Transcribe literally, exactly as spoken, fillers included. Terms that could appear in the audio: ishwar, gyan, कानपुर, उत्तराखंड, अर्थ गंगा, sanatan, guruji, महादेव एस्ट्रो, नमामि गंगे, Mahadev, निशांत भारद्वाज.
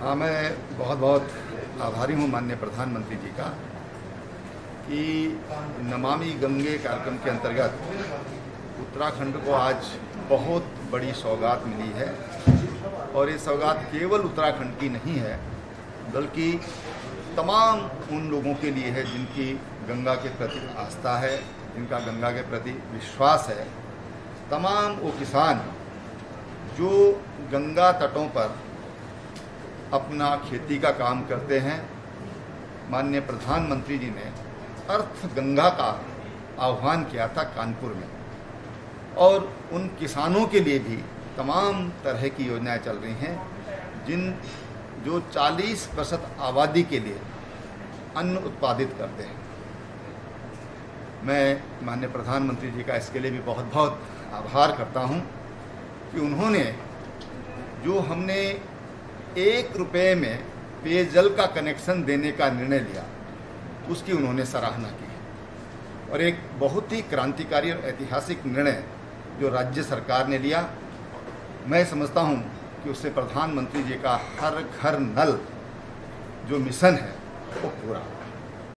हाँ, मैं बहुत बहुत आभारी हूँ माननीय प्रधानमंत्री जी का कि नमामि गंगे कार्यक्रम के अंतर्गत उत्तराखंड को आज बहुत बड़ी सौगात मिली है। और ये सौगात केवल उत्तराखंड की नहीं है, बल्कि तमाम उन लोगों के लिए है जिनकी गंगा के प्रति आस्था है, जिनका गंगा के प्रति विश्वास है। तमाम वो किसान जो गंगा तटों पर अपना खेती का काम करते हैं। माननीय प्रधानमंत्री जी ने अर्थ गंगा का आह्वान किया था कानपुर में, और उन किसानों के लिए भी तमाम तरह की योजनाएं चल रही हैं, जिन जो चालीस प्रतिशत आबादी के लिए अन्न उत्पादित करते हैं। मैं माननीय प्रधानमंत्री जी का इसके लिए भी बहुत बहुत आभार करता हूं कि उन्होंने जो हमने एक रुपये में पेयजल का कनेक्शन देने का निर्णय लिया, उसकी उन्होंने सराहना की है। और एक बहुत ही क्रांतिकारी और ऐतिहासिक निर्णय जो राज्य सरकार ने लिया, मैं समझता हूं कि उससे प्रधानमंत्री जी का हर घर नल जो मिशन है वो पूरा